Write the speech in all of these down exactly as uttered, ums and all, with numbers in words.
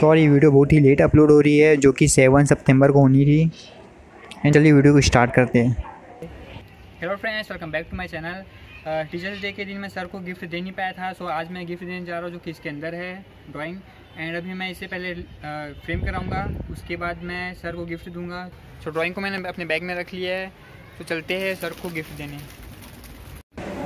Sorry video बहुत ही late upload हो रही है जो कि सेवन सितंबर को होनी थी। एंड चलिए वीडियो को स्टार्ट करते हैं। Hello friends, welcome back to my channel. Teachers day के दिन मैं सर को गिफ्ट दे नहीं पाया था, सो आज मैं गिफ्ट देने जा रहा हूँ जो कि इसके अंदर है ड्राइंग। एंड अभी मैं इसे पहले फ्रेम कराऊंगा, उसके बाद मैं सर को गिफ्ट दूंगा। सो ड्राइंग को मैंने अपने बैग में रख लिया है, तो चलते हैं सर को गिफ्ट देने।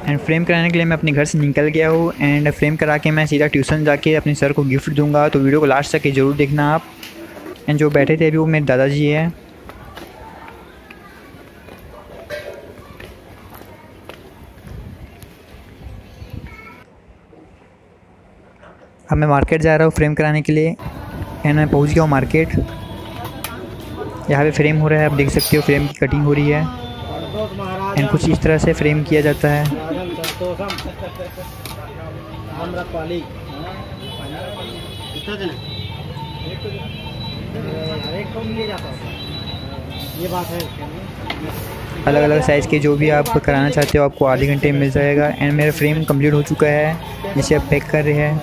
एंड फ्रेम कराने के लिए मैं अपने घर से निकल गया हूँ। एंड फ्रेम करा के मैं सीधा ट्यूशन जाके अपने सर को गिफ्ट दूंगा, तो वीडियो को लास्ट तक जरूर देखना आप। एंड जो बैठे थे अभी वो मेरे दादाजी हैं। अब मैं मार्केट जा रहा हूँ फ्रेम कराने के लिए। एंड मैं पहुँच गया हूँ मार्केट। यहाँ पे फ्रेम हो रहा है, आप देख सकते हो फ्रेम की कटिंग हो रही है। एंड कुछ इस तरह से फ्रेम किया जाता है। अलग अलग साइज़ के जो भी आप कराना चाहते हो आपको आधे घंटे में मिल जाएगा। एंड मेरा फ्रेम कंप्लीट हो चुका है, जिसे आप पैक कर रहे हैं।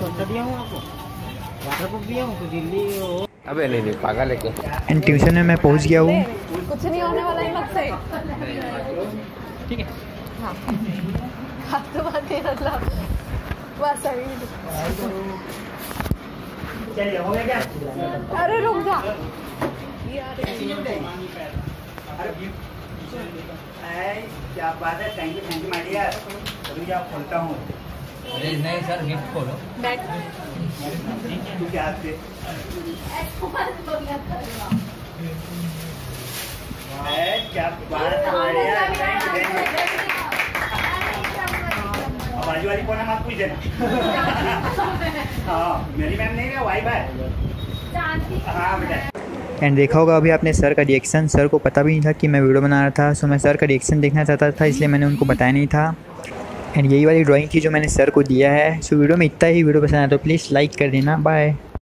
अबे नहीं नहीं पागल है क्या। एंड ट्यूशन में मैं पहुंच गया हूँ। कुछ नहीं होने वाला है, मत सही ठीक है। हाँ हाँ तो बात है अल्लाह बस अभी चलिए हो गया क्या। अरे रुक जा क्या बात है। Thank you thank you my dear. अभी आप खोलता हूँ। अरे नहीं सर गिफ्ट खोलो। तू क्या आते क्या बात हमारे बाजू वाली कौन है मत पूछ देना। हाँ मेरी मैम नहीं है, वाइफ है। हाँ बेटा। एंड देखा होगा अभी आपने सर का रिएक्शन। सर को पता भी नहीं था कि मैं वीडियो बना रहा था, सो मैं सर का रिएक्शन देखना चाहता था, इसलिए मैंने उनको बताया नहीं था। एंड यही वाली ड्राइंग थी जो मैंने सर को दिया है। सो वीडियो में इतना ही। वीडियो पसंद आया तो प्लीज़ लाइक कर देना। बाय।